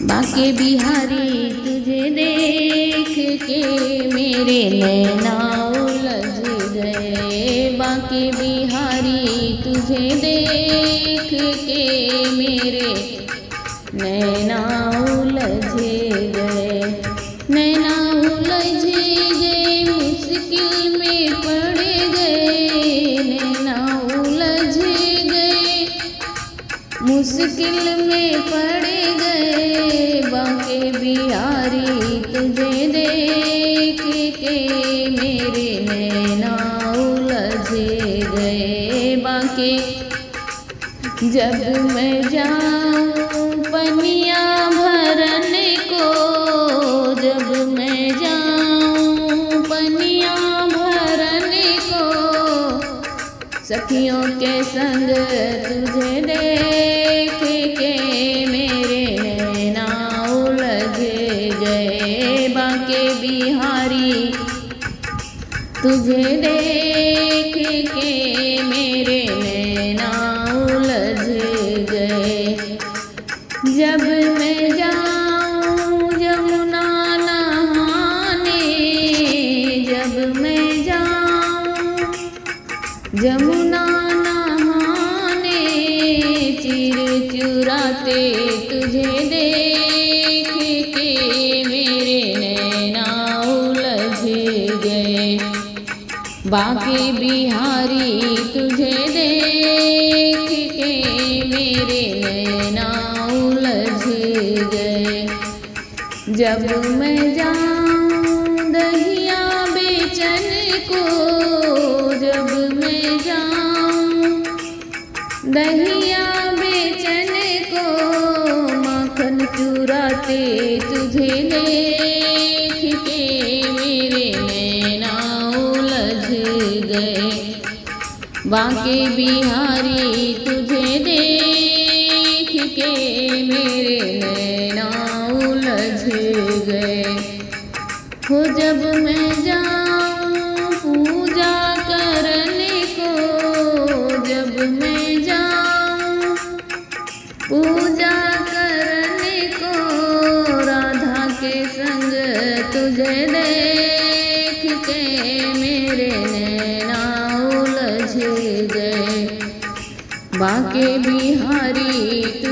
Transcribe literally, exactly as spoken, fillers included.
बाके बिहारी तुझे देख के मेरे नैना उलझ गए, बाके बिहारी तुझे देख के मेरे नैना उलझ गए, नैना उलझ गए मुश्किल में पड़ गए, नैना उलझ गए मुश्किल में पड़ गए, बाके बिहारी तुझे देख के मेरे नैना उलझ गए, बाके जब मैं जाऊं पनिया भरने को, जब मैं जाऊं पनिया भरने को, सखियों के संग तुझे देख के मेरे नैना उलझ गए, बाके बिहारी तुझे देख के मेरे नैना उलझ गए, जब मैं जाऊं जमुना नहाने, जब मैं जाऊं जमुना नहाने, चिर चुराते तुझे देख के मेरे नैना उलझ गए, बाके बिहारी तुझे देख के मेरे नैना उलझ गए, जब मैं जाऊं दहिया बेचन को, जब मैं जाऊं दहिया बेचन को, माखन चुराते तुझे देख के मेरे नैना उलझ गए, बाके बिहारी तुझे देख के मेरे नैना उलझ गए, हो जब मैं जाऊं पूजा करने को, जब मैं जाऊं पूजा करने को, राधा के संग तुझे देख के मेरे नैना उलझ गए, बाके बिहारी।